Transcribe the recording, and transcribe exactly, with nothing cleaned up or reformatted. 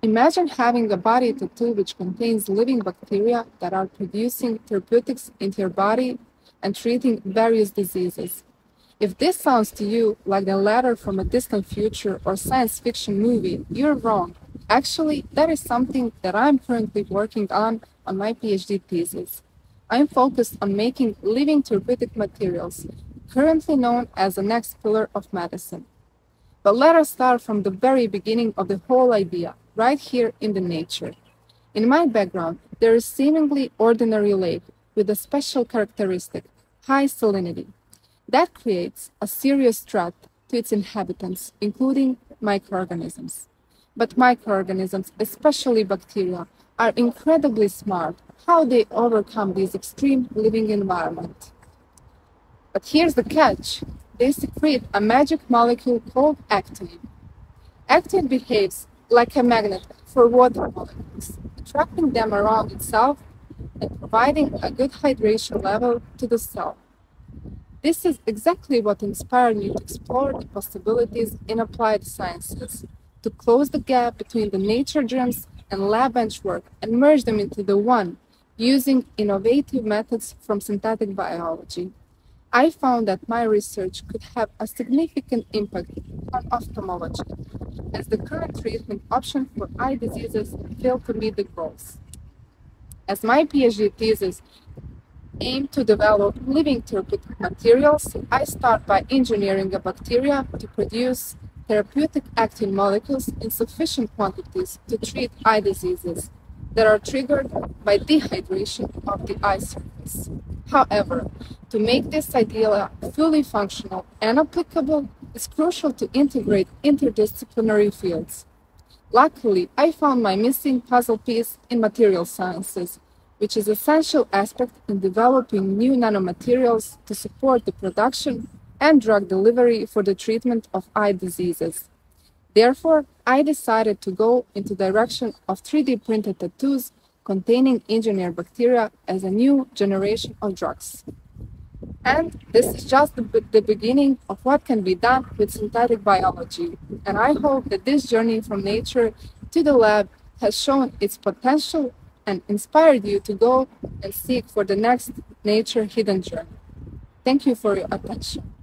Imagine having a body tattoo which contains living bacteria that are producing therapeutics in your body and treating various diseases. If this sounds to you like a letter from a distant future or science fiction movie, you're wrong. Actually, that is something that I'm currently working on on my PhD thesis. I'm focused on making living therapeutic materials, currently known as the next pillar of medicine. But let us start from the very beginning of the whole idea, right here in the nature. In my background, there is seemingly ordinary lake with a special characteristic, high salinity. That creates a serious threat to its inhabitants, including microorganisms. But microorganisms, especially bacteria, are incredibly smart how they overcome this extreme living environment. But here's the catch. They secrete a magic molecule called ectoine. Ectoine behaves like a magnet for water molecules, attracting them around itself and providing a good hydration level to the cell. This is exactly what inspired me to explore the possibilities in applied sciences, to close the gap between the nature germs and lab bench work and merge them into the one, using innovative methods from synthetic biology. I found that my research could have a significant impact on ophthalmology, as the current treatment option for eye diseases failed to meet the goals. As my PhD thesis aimed to develop living therapeutic materials, I start by engineering a bacteria to produce therapeutic actin molecules in sufficient quantities to treat eye diseases that are triggered by dehydration of the eye surface. However, to make this idea fully functional and applicable, it's crucial to integrate interdisciplinary fields. Luckily, I found my missing puzzle piece in material sciences, which is an essential aspect in developing new nanomaterials to support the production and drug delivery for the treatment of eye diseases. Therefore, I decided to go into the direction of three D printed tattoos containing engineered bacteria as a new generation of drugs. And this is just the, the beginning of what can be done with synthetic biology. And I hope that this journey from nature to the lab has shown its potential and inspired you to go and seek for the next nature hidden journey. Thank you for your attention.